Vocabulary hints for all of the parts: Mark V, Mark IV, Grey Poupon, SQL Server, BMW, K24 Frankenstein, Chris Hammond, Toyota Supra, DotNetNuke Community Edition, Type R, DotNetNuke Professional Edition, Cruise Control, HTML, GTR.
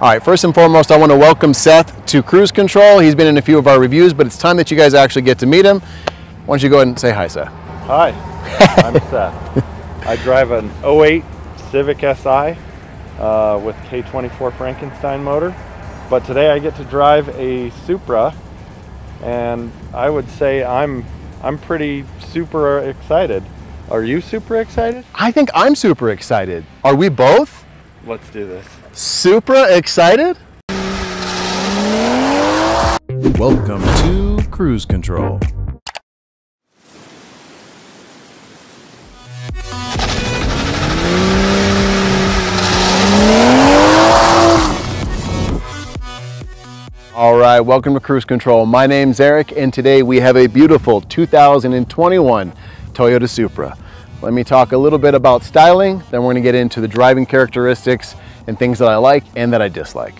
All right, first and foremost, I want to welcome Seth to Cruise Control. He's been in a few of our reviews, but it's time that you guys actually get to meet him. Why don't you go ahead and say hi, Seth. Hi, I'm Seth. I drive an 08 Civic Si with K24 Frankenstein motor, but today I get to drive a Supra, and I would say I'm pretty super excited. Are you super excited? I think I'm super excited. Are we both? Let's do this. Supra excited? Welcome to Cruise Control. All right, welcome to Cruise Control. My name's Eric, and today we have a beautiful 2021 Toyota Supra. Let me talk a little bit about styling, then we're gonna get into the driving characteristics and things that I like and that I dislike.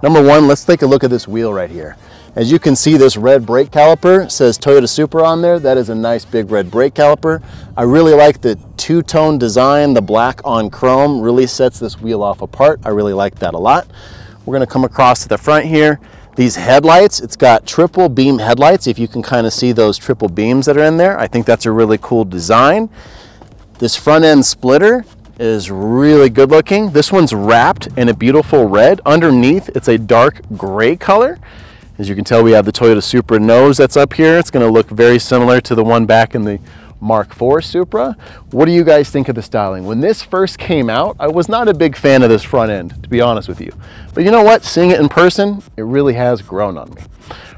Number one, let's take a look at this wheel right here. As you can see, this red brake caliper says Toyota Supra on there. That is a nice big red brake caliper. I really like the two-tone design. The black on chrome really sets this wheel off apart. I really like that a lot. We're gonna come across to the front here. These headlights, it's got triple beam headlights. If you can kind of see those triple beams that are in there, I think that's a really cool design. This front end splitter is really good looking. This one's wrapped in a beautiful red. Underneath, it's a dark gray color. As you can tell, we have the Toyota Supra nose that's up here. It's gonna look very similar to the one back in the Mark IV Supra. What do you guys think of the styling? When this first came out, I was not a big fan of this front end, to be honest with you. But you know what? Seeing it in person, it really has grown on me.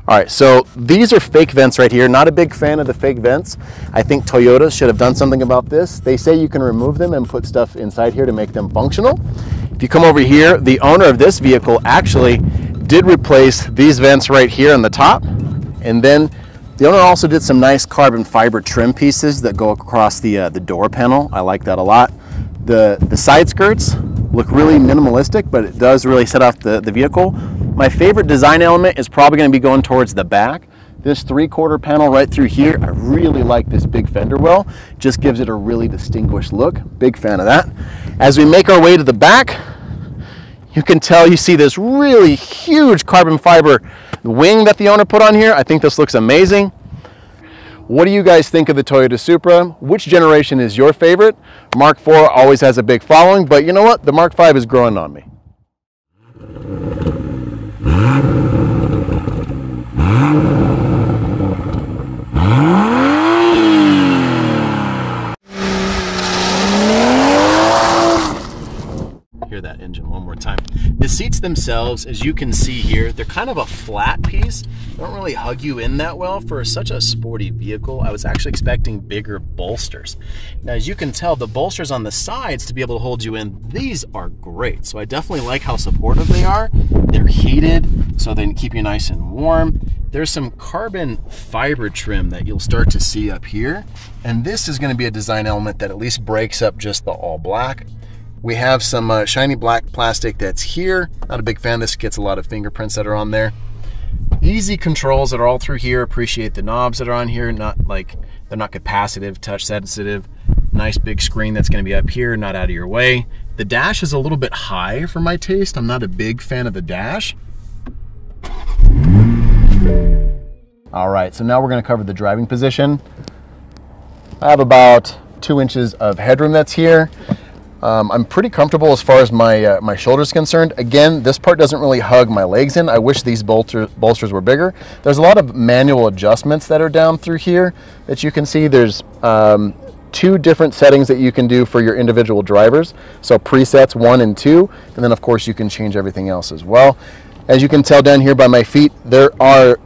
All right, so these are fake vents right here. Not a big fan of the fake vents. I think Toyota should have done something about this. They say you can remove them and put stuff inside here to make them functional. If you come over here, the owner of this vehicle actually did replace these vents right here on the top, and then the owner also did some nice carbon fiber trim pieces that go across the door panel. I like that a lot. The side skirts look really minimalistic, but it does really set off the vehicle. My favorite design element is probably going to be going towards the back. This three-quarter panel right through here, I really like this big fender well. Just gives it a really distinguished look. Big fan of that. As we make our way to the back, you can tell you see this really huge carbon fiber wing that the owner put on here. I think this looks amazing. What do you guys think of the Toyota Supra? Which generation is your favorite? Mark IV always has a big following, but you know what? The Mark V is growing on me. Hear that engine one more time. The seats themselves, as you can see here, they're kind of a flat piece. They don't really hug you in that well for such a sporty vehicle. I was actually expecting bigger bolsters. Now, as you can tell, the bolsters on the sides to be able to hold you in, these are great. So I definitely like how supportive they are. They're heated, so they can keep you nice and warm. There's some carbon fiber trim that you'll start to see up here. And this is going to be a design element that at least breaks up just the all black. We have some shiny black plastic that's here. Not a big fan. This gets a lot of fingerprints that are on there. Easy controls that are all through here. Appreciate the knobs that are on here. They're not capacitive, touch sensitive. Nice big screen that's going to be up here, not out of your way. The dash is a little bit high for my taste. I'm not a big fan of the dash. All right, so now we're going to cover the driving position. I have about 2 inches of headroom that's here. I'm pretty comfortable as far as my my shoulders concerned. Again, this part doesn't really hug my legs in. I wish these bolsters were bigger. There's a lot of manual adjustments that are down through here that you can see. There's two different settings that you can do for your individual drivers. So presets 1 and 2, and then of course you can change everything else as well. As you can tell down here by my feet, there are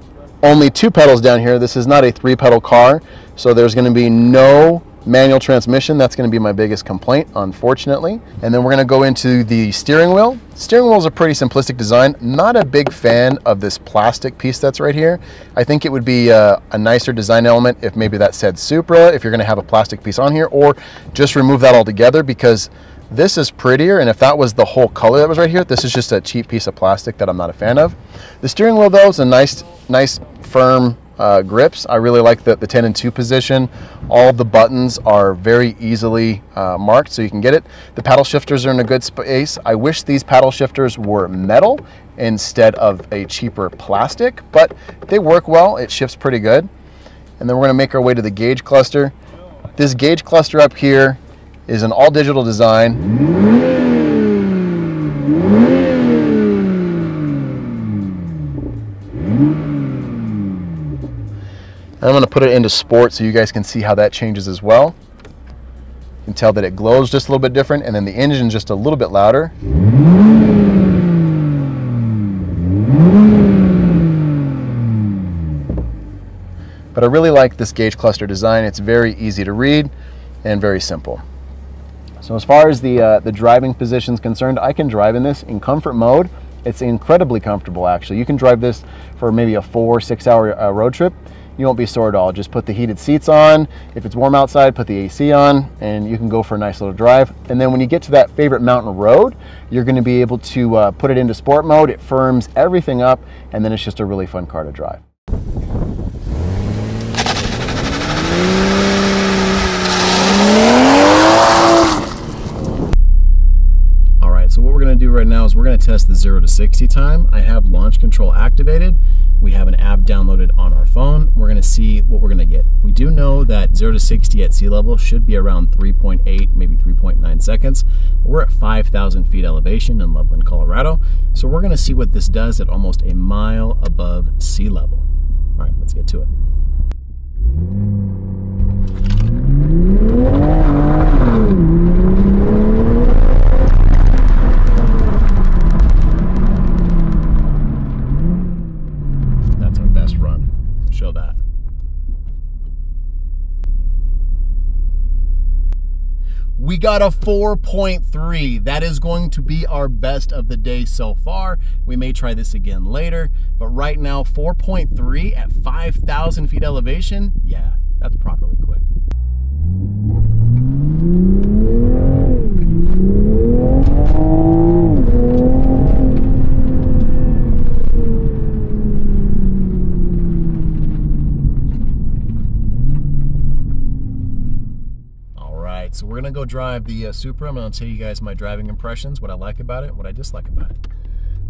only 2 pedals down here. This is not a 3-pedal car, so there's going to be no manual transmission. That's going to be my biggest complaint, unfortunately. And then we're going to go into the steering wheel. Steering wheel is a pretty simplistic design. Not a big fan of this plastic piece that's right here. I think it would be a nicer design element if maybe that said Supra, if you're going to have a plastic piece on here, or just remove that altogether, because this is prettier, and if that was the whole color that was right here, this is just a cheap piece of plastic that I'm not a fan of. The steering wheel, though, is a nice firm grips. I really like the 10 and 2 position. All the buttons are very easily marked so you can get it. The paddle shifters are in a good space. I wish these paddle shifters were metal instead of a cheaper plastic, but they work well. It shifts pretty good. And then we're going to make our way to the gauge cluster. This gauge cluster up here is an all digital design. I'm going to put it into sport so you guys can see how that changes as well. You can tell that it glows just a little bit different, and then the engine just a little bit louder. But I really like this gauge cluster design. It's very easy to read and very simple. So as far as the driving position is concerned, I can drive in this in comfort mode. It's incredibly comfortable, actually. You can drive this for maybe a 4 or 6 hour road trip. You won't be sore at all. Just put the heated seats on. If it's warm outside, put the AC on and you can go for a nice little drive. And then when you get to that favorite mountain road, you're going to be able to put it into sport mode. It firms everything up, and then it's just a really fun car to drive. All right, so what we're going to do right now is we're going to test the 0 to 60 time. I have launch control activated. We have an app downloaded on our phone. We're gonna see what we're gonna get. We do know that 0 to 60 at sea level should be around 3.8, maybe 3.9 seconds. We're at 5,000 feet elevation in Loveland, Colorado. So we're gonna see what this does at almost a mile above sea level. All right, let's get to it. We got a 4.3. That is going to be our best of the day so far. We may try this again later, but right now, 4.3 at 5,000 feet elevation. Yeah, that's properly quick. So we're gonna go drive the Supra. I'm gonna tell you guys my driving impressions, what I like about it, what I dislike about it.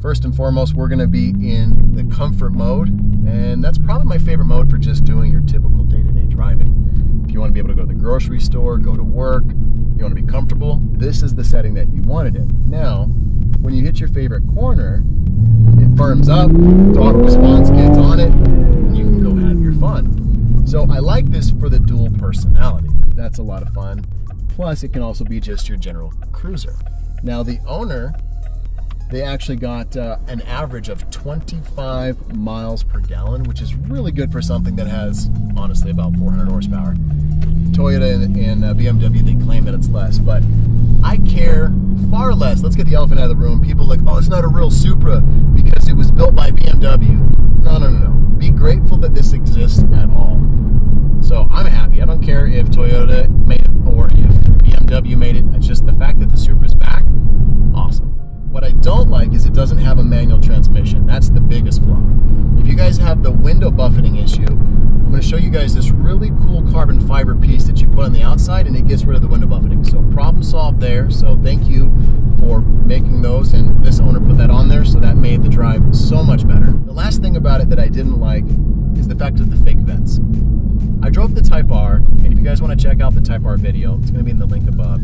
First and foremost, we're gonna be in the comfort mode, and that's probably my favorite mode for just doing your typical day-to-day driving. If you wanna be able to go to the grocery store, go to work, you wanna be comfortable, this is the setting that you wanted it. Now, when you hit your favorite corner, it firms up, throttle response gets on it, and you can go have your fun. So I like this for the dual personality. That's a lot of fun. Plus, it can also be just your general cruiser. Now, the owner, they actually got an average of 25 miles per gallon, which is really good for something that has, honestly, about 400 horsepower. Toyota and BMW, they claim that it's less, but I care far less. Let's get the elephant out of the room. People are like, oh, it's not a real Supra because it was built by BMW. No, no, no, no. Be grateful that this exists at all. So I'm happy. I don't care if Toyota made it or if BMW made it. It's just the fact that the Supra's back, awesome. What I don't like is it doesn't have a manual transmission. That's the biggest flaw. If you guys have the window buffeting issue, I'm going to show you guys this really cool carbon fiber piece that you put on the outside, and it gets rid of the window buffeting. So problem solved there. So thank you for making those, and this owner put that on there, so that made the drive so much better. The last thing about it that I didn't like is the fact of the fake vents. I drove the Type R, and if you guys want to check out the Type R video, it's going to be in the link above.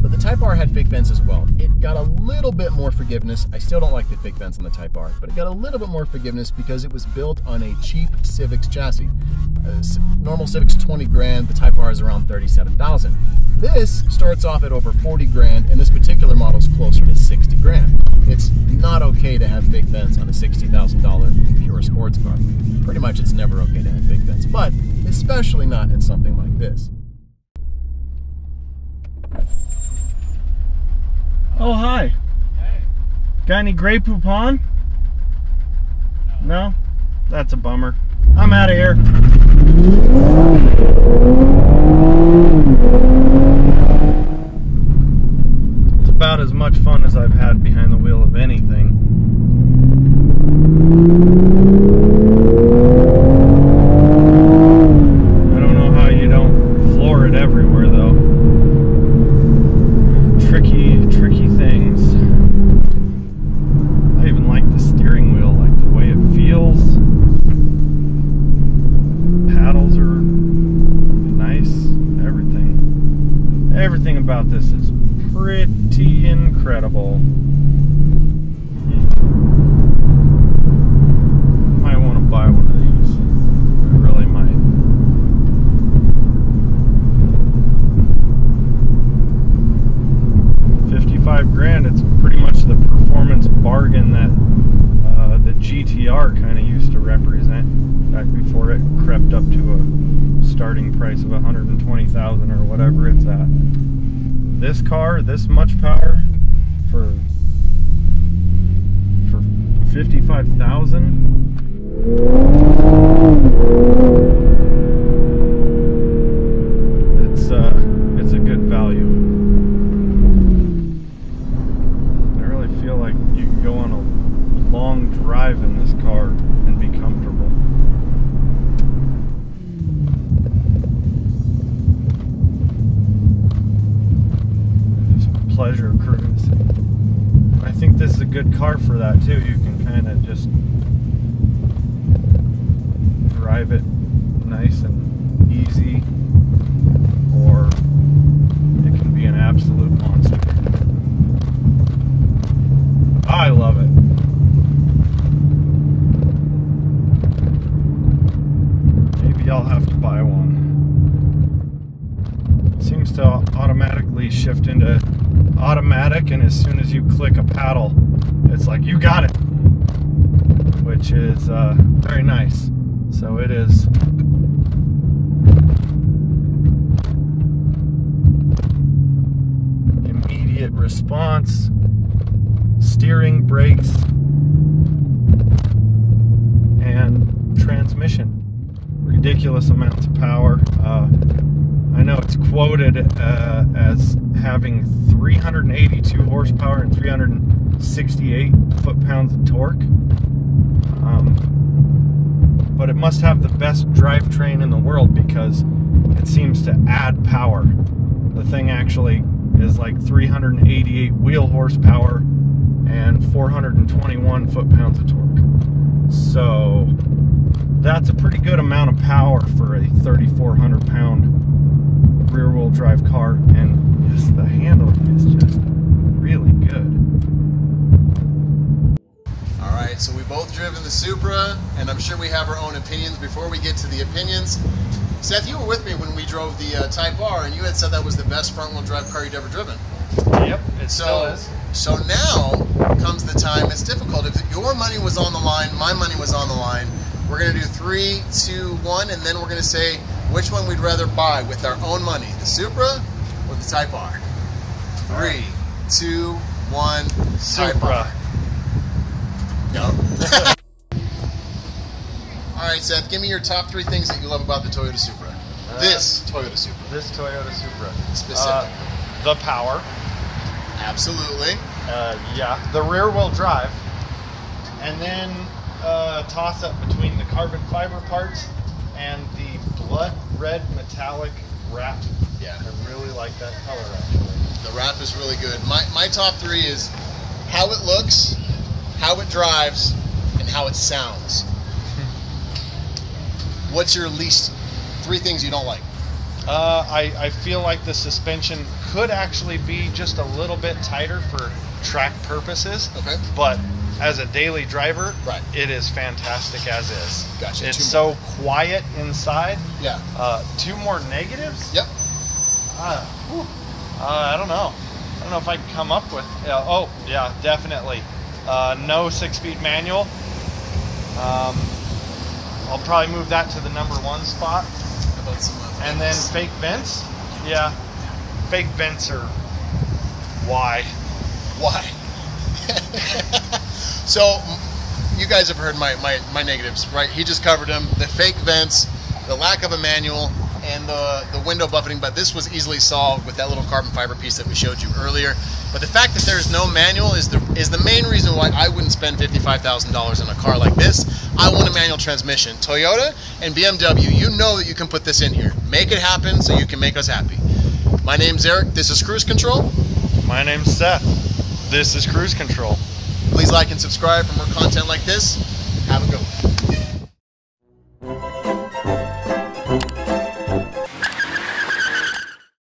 But the Type R had fake vents as well. It got a little bit more forgiveness. I still don't like the fake vents on the Type R, but it got a little bit more forgiveness because it was built on a cheap Civic's chassis. Normal Civic's 20 grand, the Type R is around 37,000. This starts off at over 40 grand, and this particular model is closer to 60 grand. It's not okay to have fake vents on a $60,000 pure sports car. Pretty much it's never okay to have fake vents, but especially not in something like this. Oh, hi. Hey. Got any Grey Poupon? No? That's a bummer. I'm out of here. It's about as much fun as I've had behind the wheel of anything. Everything about this is pretty incredible. Might want to buy one of these. I really might. 55 grand, it's pretty much the performance bargain that the GTR kind of used to represent back before it crept up to a starting price of 120,000 or whatever it's at. This car, this much power for 55,000, it's a good value. I really feel like you can go on a long drive in this car and be comfortable. Pleasure cruise. I think this is a good car for that too. You can kind of just drive it nice and easy, or it can be an absolute monster. I love it. Maybe I'll have to buy one. It seems to automatically shift into automatic, and as soon as you click a paddle, it's like you got it, which is very nice. So it is immediate response, steering, brakes, and transmission. Ridiculous amounts of power. I know it's quoted as having 382 horsepower and 368 foot-pounds of torque, but it must have the best drivetrain in the world because it seems to add power. The thing actually is like 388 wheel horsepower and 421 foot-pounds of torque. So that's a pretty good amount of power for a 3,400-pound rear-wheel drive car, and just the handling is just really good. All right, so we both driven the Supra, and I'm sure we have our own opinions. Before we get to the opinions, Seth, you were with me when we drove the Type R, and you had said that was the best front-wheel drive car you'd ever driven. Yep, it still is. So now comes the time it's difficult. If your money was on the line, my money was on the line, we're going to do 3, 2, 1, and then we're going to say which one we'd rather buy with our own money, the Supra or the Type R. 3, 2, 1, Supra. Type R. No. All right, Seth, give me your top 3 things that you love about the Toyota Supra. This Toyota Supra. This Toyota Supra. Specifically. The power. Absolutely. Yeah, the rear-wheel drive. And then toss-up between the carbon fiber parts and the blood red metallic wrap. Yeah, I really like that color actually. The wrap is really good. My top 3 is how it looks, how it drives, and how it sounds. What's your least 3 things you don't like? I feel like the suspension could actually be just a little bit tighter for track purposes. Okay. But as a daily driver, right, it is fantastic as is. Gotcha. It's so quiet inside. Yeah. 2 more negatives? Yep. I don't know. I don't know if I can come up with... oh, yeah, definitely. No 6-speed manual. I'll probably move that to the number 1 spot. And then fake vents? Yeah. Fake vents are... Why? Why? So, you guys have heard my negatives, right? He just covered them. The fake vents, the lack of a manual, and the window buffeting. But this was easily solved with that little carbon fiber piece that we showed you earlier. But the fact that there's no manual is the main reason why I wouldn't spend $55,000 on a car like this. I want a manual transmission. Toyota and BMW, you know that you can put this in here. Make it happen so you can make us happy. My name's Eric. This is Cruise Control. My name's Seth. This is Cruise Control. Please like and subscribe for more content like this. Have a good one.